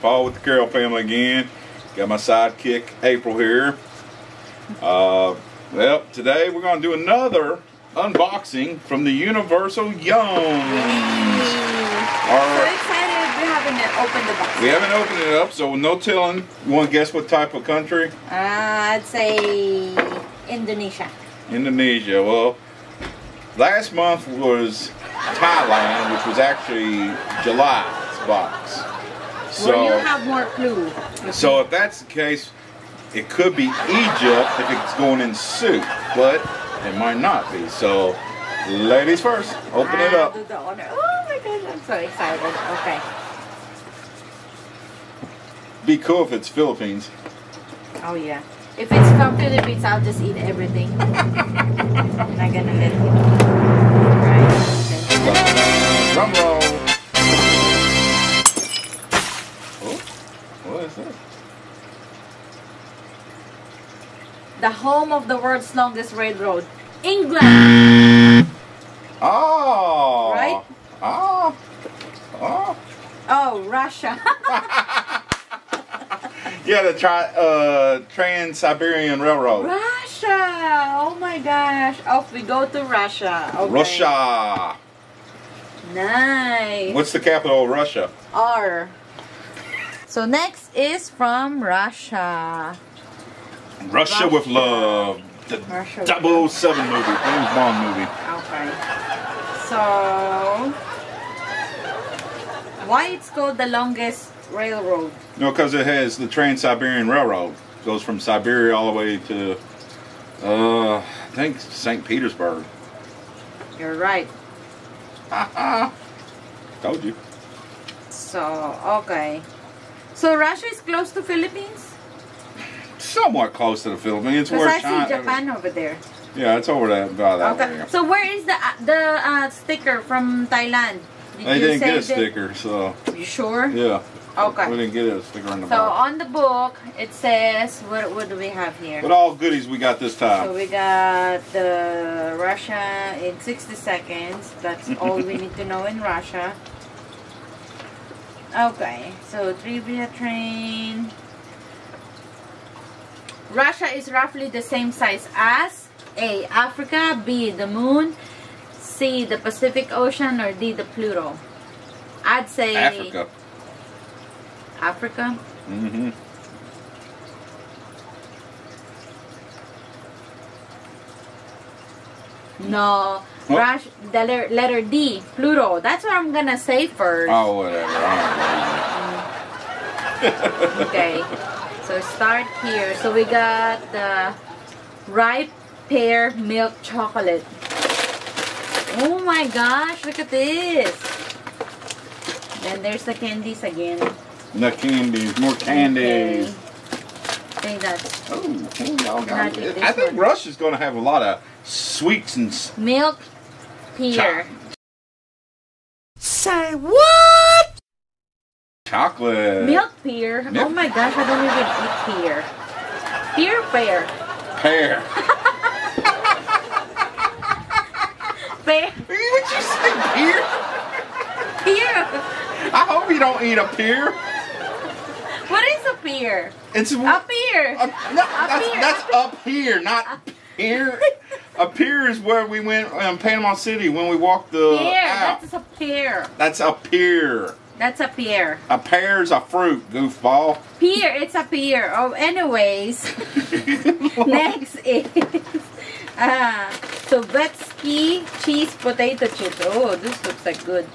Paul with the Carroll family again. Got my sidekick April here. Well, today we're going to do another unboxing from the Universal Yums. I'm so excited. We haven't opened the box. We haven't opened it up, so no telling. You want to guess what type of country? I'd say Indonesia. Indonesia. Well, last month was Thailand, which was actually July's box. So well, you have more clue. So if that's the case, it could be Egypt if it's going in soup, but it might not be. So ladies first, open it up. Do the honor. Oh my gosh, I'm so excited. Okay. Be cool if it's Philippines. Oh yeah. If it's come to the beach, I'll just eat everything. I'm not gonna let you. Right. Drum roll. Oh, what is that? The home of the world's longest railroad, England. Oh. Right. Oh. Oh. Oh, Russia. Yeah, the Trans-Siberian Railroad. Russia! Oh my gosh. Off we go to Russia. Okay. Russia! Nice. What's the capital of Russia? R. So next is from Russia. Russia with Love. The 007 movie. James Bond movie. Okay. So... why it's called the longest railroad? No, because it has the Trans-Siberian Railroad. It goes from Siberia all the way to, I think, St. Petersburg. You're right. Told you. So, okay. So, Russia is close to Philippines? Somewhat close to the Philippines. Because I see Japan over there. Yeah, it's over there. By that okay. Way. So, where is the sticker from Thailand? They didn't get a sticker, so... You sure? Yeah. Okay. We didn't get a sticker on the book. So on the book, it says, what do we have here? What all goodies we got this time? So we got the Russia in 60 seconds. That's all we need to know in Russia. Okay. So trivia train. Russia is roughly the same size as A. Africa, B. the moon, C. the Pacific Ocean, or D. the Pluto. I'd say Africa. Africa? Mm-hmm. No. The letter D. Pluto. That's what I'm gonna say first. Oh, whatever. Okay. So start here. So we got the ripe pear milk chocolate. Oh my gosh, look at this. Then there's the candies again. The candies, more candies. Okay. I think that's... oh, I think Russia's going to have a lot of sweets and... milk pear. Say what? Chocolate. Milk pear. Oh my gosh, I don't even eat pear. Pear pear. Pear. Pear. What you say, pear? Pear. I hope you don't eat a pear. What is a pear? It's a pear. No, that's up here, not pear. A pear is where we went in Panama City when we walked the. Yeah, that's a pear. That's a pear. That's a pear. A pear's a fruit, goofball. Pear, it's a pear. Oh, anyways. Next is Sobetsky cheese potato chips. Oh, this looks like good.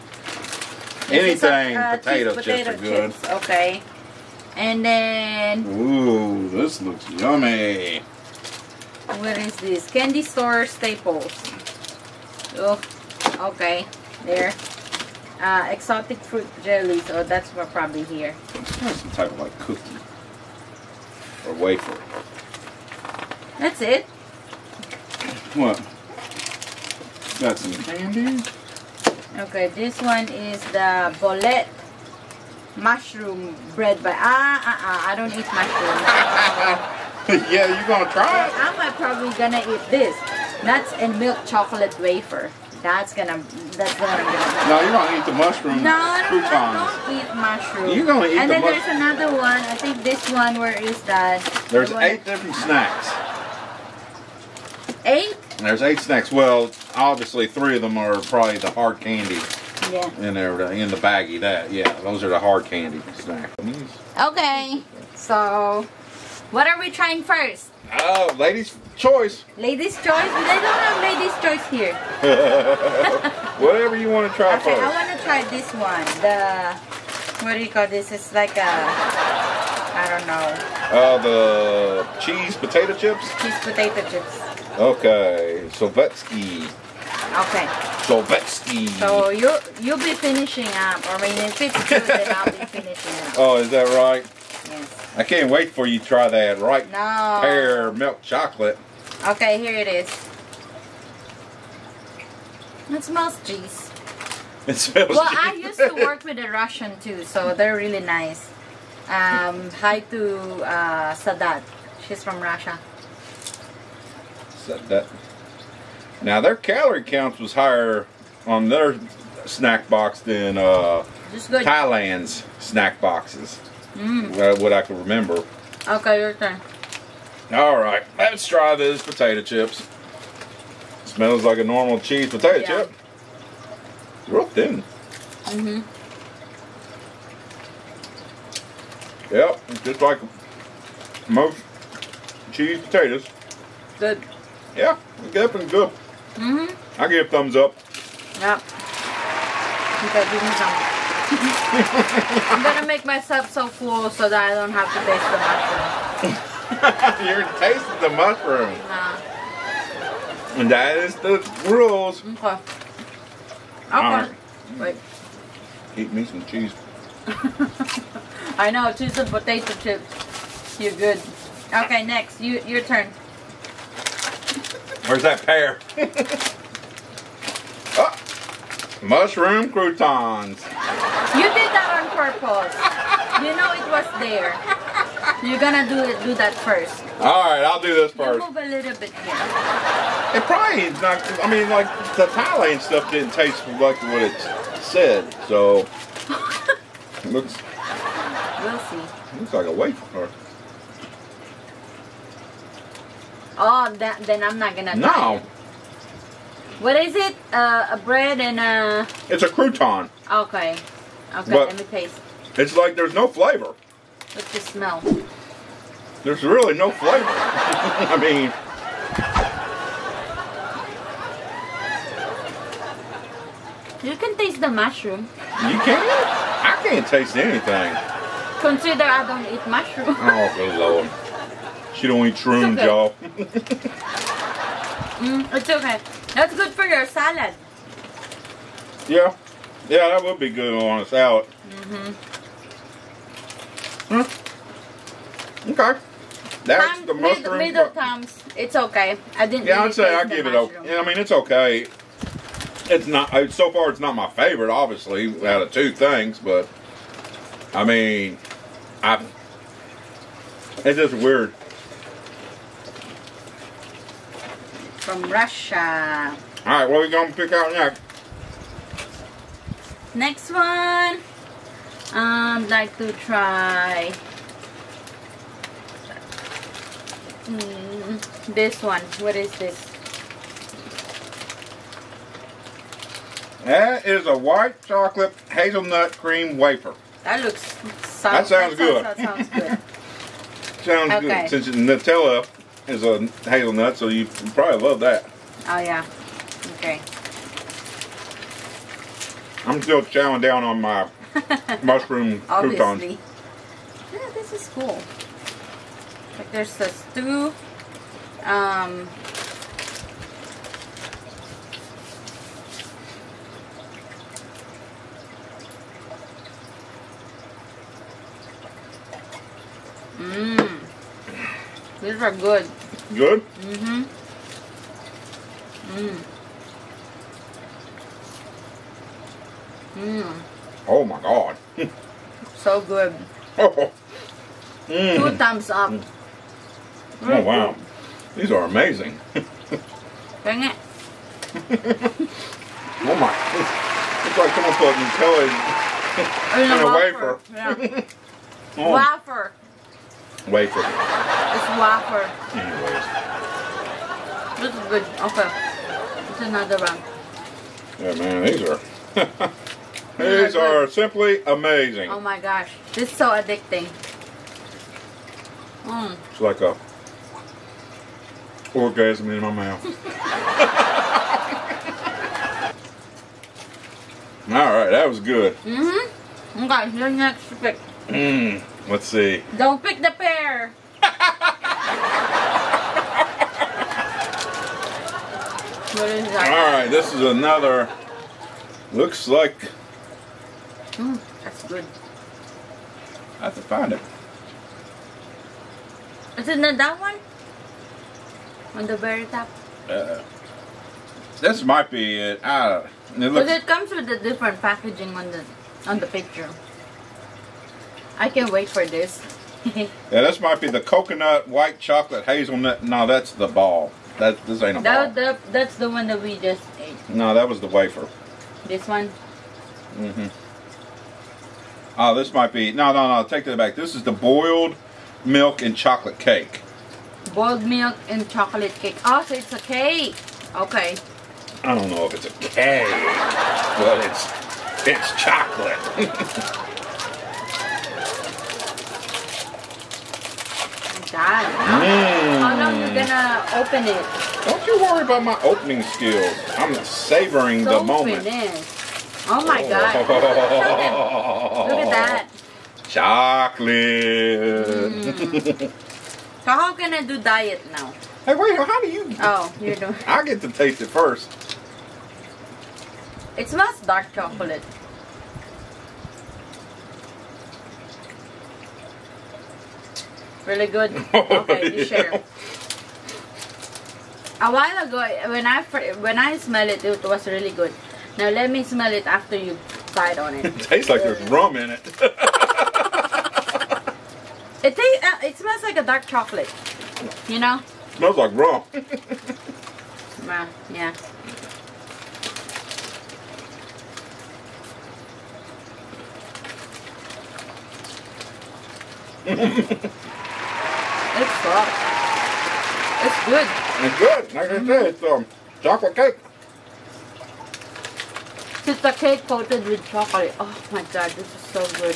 Anything potato chips are good. Okay. And then... ooh, this looks yummy. What is this? Candy store staples. Oh, okay. There. Exotic fruit jellies. Oh, that's what probably here. Some type of like cookie. Or wafer. That's it? What? Got some candy. Okay, this one is the bolet. Mushroom bread by I don't eat mushrooms. Yeah, you're gonna try it. I'm probably gonna eat this. Nuts and milk chocolate wafer. That's gonna. No, you're gonna eat the mushrooms. No, I don't eat mushrooms. You're gonna eat the mushrooms. And then there's another one. I think this one. Where is that? There's 8 different snacks. 8? There's 8 snacks. Well, obviously 3 of them are probably the hard candy. Yeah. In there, in the baggie. Those are the hard candy snacks. Okay. So, what are we trying first? Oh, ladies' choice. Ladies' choice? They don't have ladies' choice here. Whatever you want to try first. Okay, I want to try this one. The, what do you call this? It's like a, I don't know. The cheese potato chips? Cheese potato chips. Okay, Sovetsky. Okay. Sovetsky. So you'll be finishing up. I mean, if it's good, then I'll be finishing up. Oh, is that right? Yes. I can't wait for you to try that right pear milk chocolate. Okay, here it is. It smells cheese. It smells cheese. Well, I used to work with a Russian too, so they're really nice. Hi to Sadat. She's from Russia. Sadat. Now their calorie counts was higher on their snack box than Thailand's snack boxes. What I can remember. Okay, your turn. Alright, let's try these potato chips. Smells like a normal cheese potato chip. Real thin. Yep, just like most cheese potatoes. Good. Yeah, it's definitely good. I give it a thumbs up. Yep. Okay, give me some. I'm gonna make myself so full so that I don't have to taste the mushroom. You're tasting the mushroom. Nah. And that is the rules. Okay. Okay. Right. Wait. Eat me some cheese. I know, cheese and potato chips. You're good. Okay, next, your turn. Where's that pear? Mushroom croutons. You did that on purpose. You know it was there. You're gonna do that first. All right, I'll do this first. You move a little bit here. It probably is not. I mean, like the Thailand stuff didn't taste like what it said. So it looks. We'll see. It looks like a wafer. Oh, then I'm not gonna. No. What is it? A bread and a... It's a crouton. Okay. Okay, but let me taste. It's like there's no flavor. What's the smell? There's really no flavor. I mean... You can taste the mushroom. You can? I can't taste anything. Consider I don't eat mushroom. Oh, good Lord. She don't eat shrooms, y'all. It's okay. That's good for your salad. Yeah. Yeah, that would be good on a salad. Okay. That's the mushroom. Middle thumbs. It's okay. I didn't really taste the mushroom. Yeah, I'd say I give it okay. Yeah, I mean, it's okay. It's not, so far it's not my favorite, obviously, out of 2 things, but I mean, it's just weird. From Russia. Alright, what are we going to pick out next? Next one, I'd like to try this one. What is this? That is a white chocolate hazelnut cream wafer. That looks... That sounds good. Sounds good. Since it's Nutella. Is a hazelnut, so you probably love that. Oh yeah. Okay. I'm still chowing down on my mushroom croutons. Yeah, this is cool. Like there's the stew. These are good. Good? Oh my God. So good. Oh. 2 thumbs up. Oh wow. These are amazing. Dang it. Oh my. It's like almost a Nutella and a wafer. Yeah. Oh. Wafer. Wafer. It's wafer. Anyways. This is good. Okay. It's another one. Yeah, man, these are. These are simply amazing. Oh my gosh. This is so addicting. Mm. It's like a orgasm in my mouth. Alright, that was good. Mm-hmm. Okay, your next pick. Let's see. Don't pick the pear. What is that? Alright, this is another. Looks like. That's good. I have to find it. Isn't it that one? On the very top? This might be it. Because it comes with a different packaging on the picture. I can't wait for this. Yeah, this might be the coconut, white chocolate, hazelnut. No, that's the ball. This ain't a ball. That's the one that we just ate. No, that was the wafer. This one? Mm-hmm. Oh, this might be... No, no, no. Take that back. This is the boiled milk and chocolate cake. Boiled milk and chocolate cake. Oh, so it's a cake. Okay. I don't know if it's a cake, but it's chocolate. How long are you gonna open it? Don't you worry about my opening skills. I'm savoring the moment. Oh my God. Look at that. Chocolate. So how can I do diet now? Hey, wait, how do you? Oh, you do. I get to taste it first. It smells dark chocolate. Really good. Okay, you share. A while ago, when I smelled it, it was really good. Now let me smell it after you bite on it. It tastes like there's rum in it. It smells like a dark chocolate, you know? It smells like rum. Well, yeah. It's soft. It's good. It's good. Like I said, it's chocolate cake. It's a cake coated with chocolate. Oh my God, this is so good.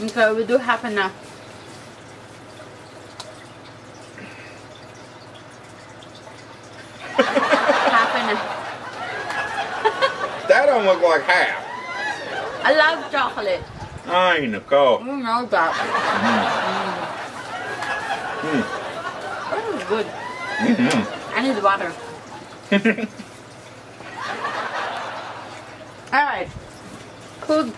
Okay, we do have enough. That don't look like half. I love chocolate. Ay, Nicole. You know that. That is good. I need water. Alright.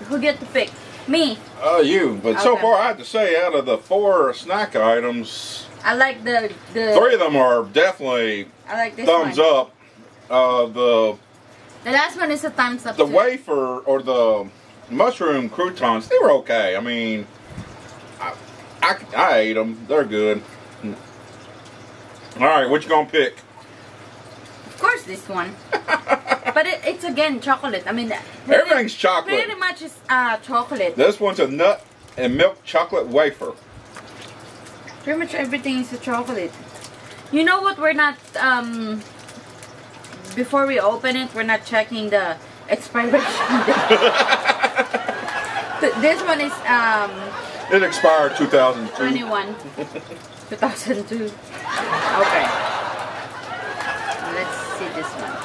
Who get to pick? Me. You. But okay. So far, I have to say, out of the 4 snack items, I like the 3 of them are definitely thumbs up. The last one is a thumbs up. The wafer or the mushroom croutons, they were okay. I mean, I ate them. They're good. All right, what you gonna pick? Of course, this one. But it's again chocolate. I mean, everything's chocolate. Pretty much is chocolate. This one's a nut and milk chocolate wafer. Pretty much everything is a chocolate. You know what? We're not. Before we open it, we're not checking the expiration date. This one is it expired 2021. 2002. Okay. Let's see this one.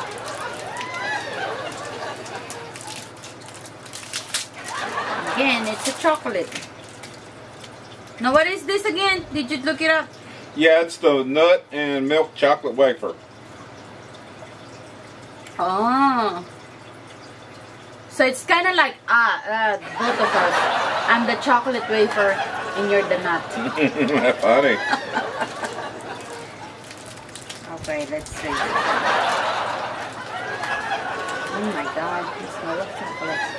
Again, it's a chocolate. Now what is this again? Did you look it up? Yeah, it's the nut and milk chocolate wafer. Oh. So it's kind of like both of us. I'm the chocolate wafer and you're the nut. Funny. Okay, let's see. Oh my God, the smell of chocolate.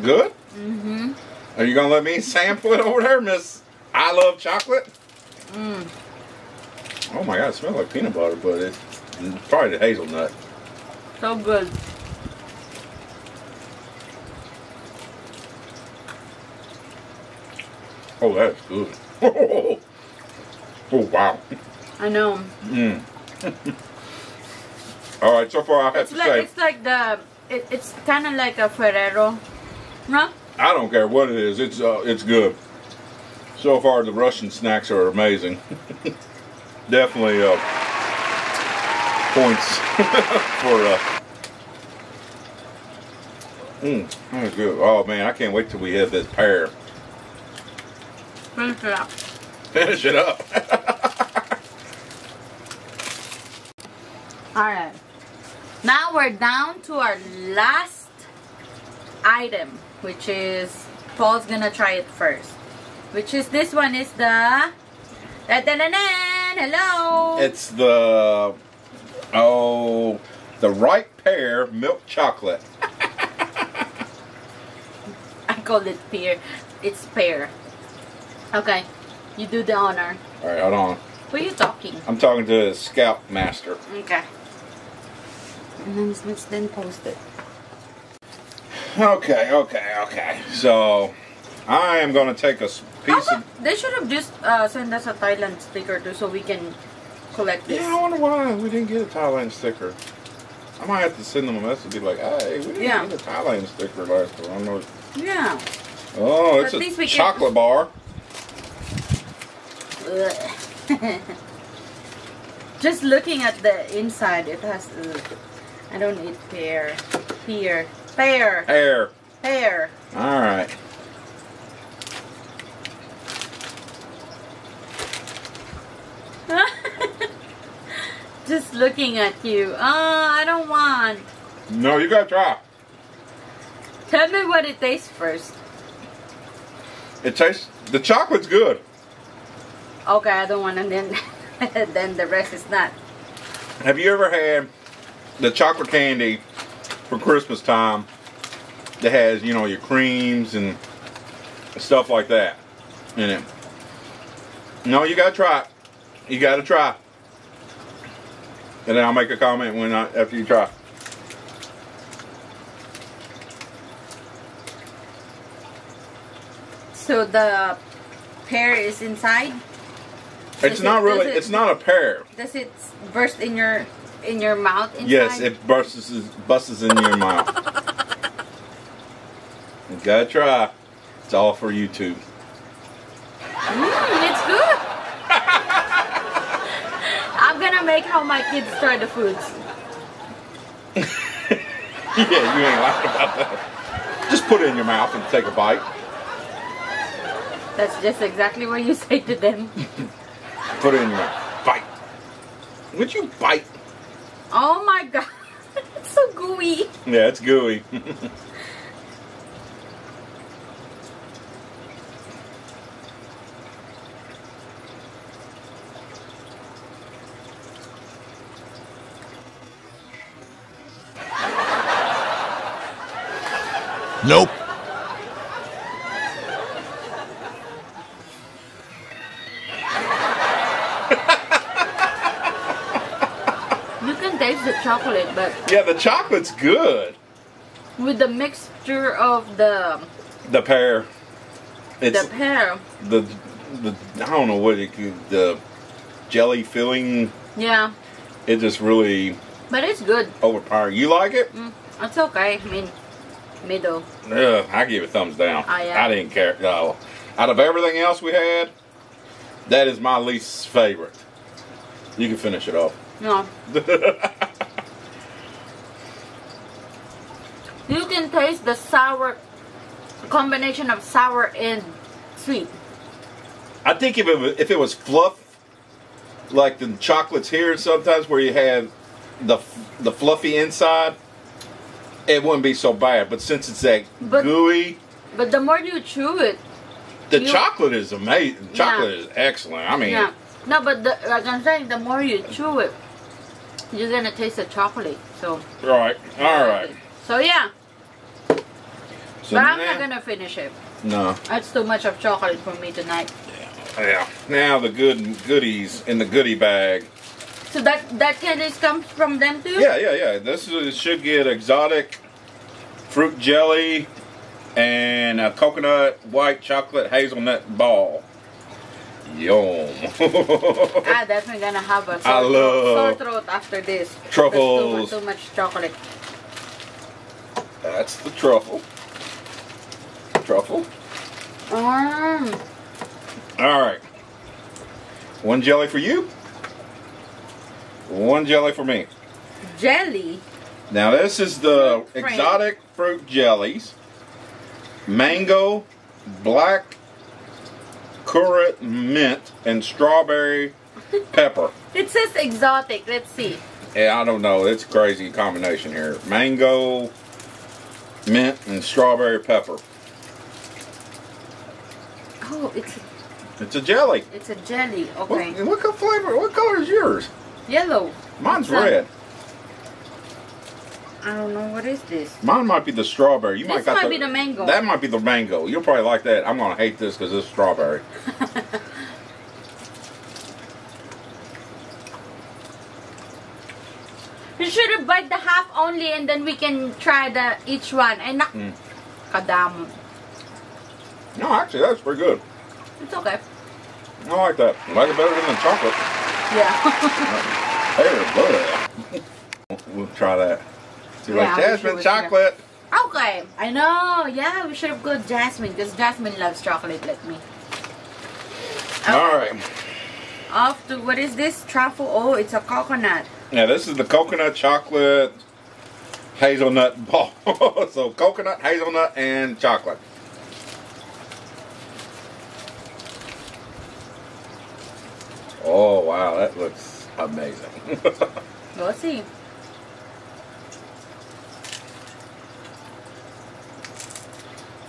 Good? Mm-hmm. Are you going to let me sample it over there, Miss I Love Chocolate? Mm. Oh my God, it smells like peanut butter, but it's probably the hazelnut. So good. Oh, that's good. Oh, wow. I know. Mm. All right, so far I have to say. It's like it's kind of like a Ferrero. Huh? I don't care what it is. It's good. So far, the Russian snacks are amazing. Definitely points for. That's good. Oh man, I can't wait till we have this pear. Finish it up. Finish it up. All right. Now we're down to our last item, which is Paul's gonna try it first. Which is this one is the hello. It's the the ripe pear milk chocolate. I call it pear. It's pear. Okay, you do the honor. All right, hold on. Who are you talking? I'm talking to the Scout Master. Okay. And then let's post it. Okay, okay, okay. So, I am going to take a piece of... They should have just sent us a Thailand sticker too, so we can collect this. Yeah, I wonder why we didn't get a Thailand sticker. I might have to send them a message and be like, hey, we didn't get a Thailand sticker last time. I don't know. Yeah. Oh, it's a chocolate bar. Just looking at the inside, it has. I don't eat pear. Pear. All right. Just looking at you. Oh, I don't want. No, you gotta try. Tell me what it tastes first. It tastes. The chocolate's good. Okay, I don't want to then the rest is not. Have you ever had the chocolate candy for Christmas time that has, you know, your creams and stuff like that in it? No, you gotta try it. You gotta try. And then I'll make a comment when after you try. So the pear is inside? It's not really. It's not a pear. Does it burst in your mouth? Inside? Yes, it busts in your mouth. You gotta try. It's all for YouTube. It's good. I'm gonna make how my kids try the foods. Yeah, you ain't lying about that. Just put it in your mouth and take a bite. That's just exactly what you say to them. Put it in your mouth. Bite. Would you bite? Oh my God. It's so gooey. Yeah, it's gooey. Nope. Chocolate, but yeah, the chocolate's good with the mixture of the pear. It's the pear. The I don't know what it could, the jelly filling. Yeah, it just really. But it's good. Overpowering. You like it? It's okay. I mean, middle. Yeah, I give it thumbs down. I didn't care. No, out of everything else we had, that is my least favorite. You can finish it off. No. You can taste the sour, combination of sour and sweet. I think if it was fluff, like the chocolates here sometimes where you have the fluffy inside, it wouldn't be so bad. But since it's that gooey. But the more you chew it. The chocolate is amazing. Chocolate is excellent. I mean. Yeah. No, but like I'm saying, the more you chew it, You're gonna taste the chocolate, so. Right, alright. So yeah. So but I'm not gonna finish it. No. That's too much of chocolate for me tonight. Yeah. Now the goodies in the goodie bag. So that candy comes from them too? Yeah. This is, it should get exotic fruit jelly and a coconut white chocolate hazelnut ball. Yum. I'm definitely gonna have a sore throat after this. Truffles. Too much chocolate. That's the truffle. Alright. One jelly for you. One jelly for me. Jelly? Now this is the exotic fruit jellies. Mango, black currant mint, and strawberry pepper. It says exotic. Let's see. Yeah, I don't know. It's a crazy combination here. Mango, mint, and strawberry pepper. Oh, it's a jelly. It's a jelly, okay. Look what flavor, what color is yours? Yellow. Mine's red. I don't know, what is this? Mine might be the strawberry. This might be the mango. That might be the mango. You'll probably like that. I'm going to hate this because it's strawberry. You should have bite the half only and then we can try the each one. And not... Kadam. No, actually, that's pretty good. It's okay. I like that. I like it better than chocolate. Yeah. We'll try that. So yeah, like jasmine chocolate. Okay. I know. Yeah, we should have got jasmine because Jasmine loves chocolate like me. Okay. All right. Off to, what is this? Truffle. Oh, it's a coconut. Yeah, this is the coconut chocolate hazelnut ball. So coconut, hazelnut, and chocolate. Oh wow, that looks amazing. Let's see.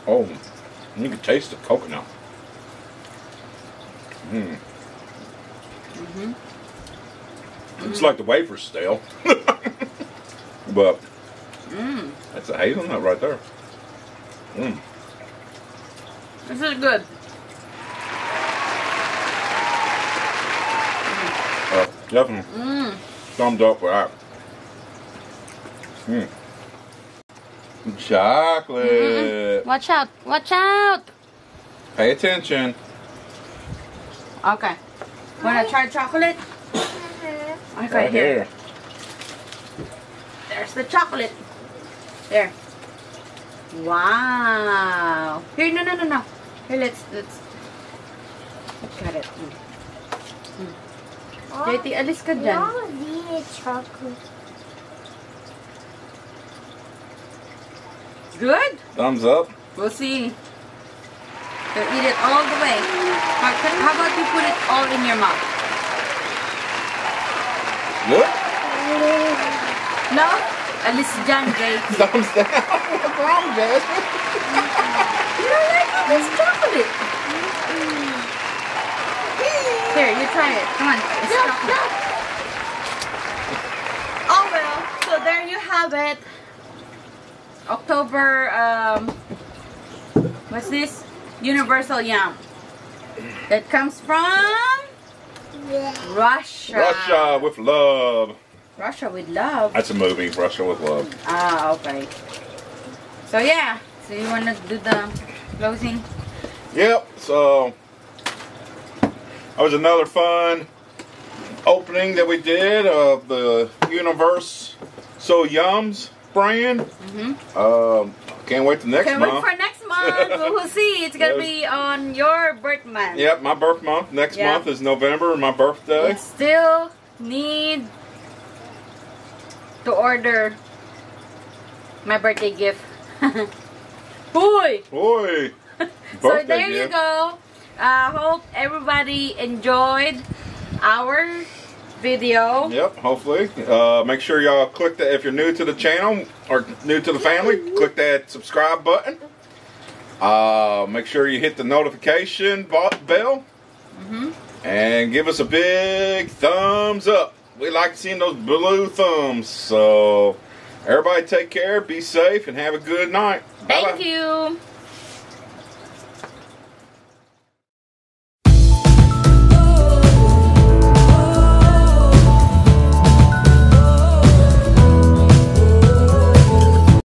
Oh, you can taste the coconut. It's like the wafer's stale, but that's a hazelnut right there. This is good. Definitely thumbs up for that. Chocolate. Watch out! Watch out! Pay attention. Okay. Wanna try chocolate? Okay, right here. There's the chocolate. There. Wow. Here, no. Here, let's cut it. JT, alis ka dyan. Good? Thumbs up. We'll see. So eat it all the way. How about you put it all in your mouth? Good? No? Alis dyan, JT. Thumbs down. What's wrong, Jasmine? You don't like all this chocolate. Here, you try it. Come on. Oh well. So there you have it. October. What's this? Universal Yum. That comes from Russia. Russia with love. Russia with love. That's a movie. Russia with love. Ah, okay. So yeah. So you wanna do the closing? Yep. So. That was another fun opening that we did of the Universal Yums brand. Can't wait till next month. Can't wait for next month. We'll see. It's going to be on your birth month. Yep, my birth month. Next month is November, my birthday. You still need to order my birthday gift. Boy! Boy! So there you go. I hope everybody enjoyed our video. Yep, hopefully. Make sure y'all click that if you're new to the channel or new to the family, click that subscribe button. Make sure you hit the notification bell and give us a big thumbs up. We like seeing those blue thumbs. So everybody take care, be safe, and have a good night. Bye-bye. Thank you.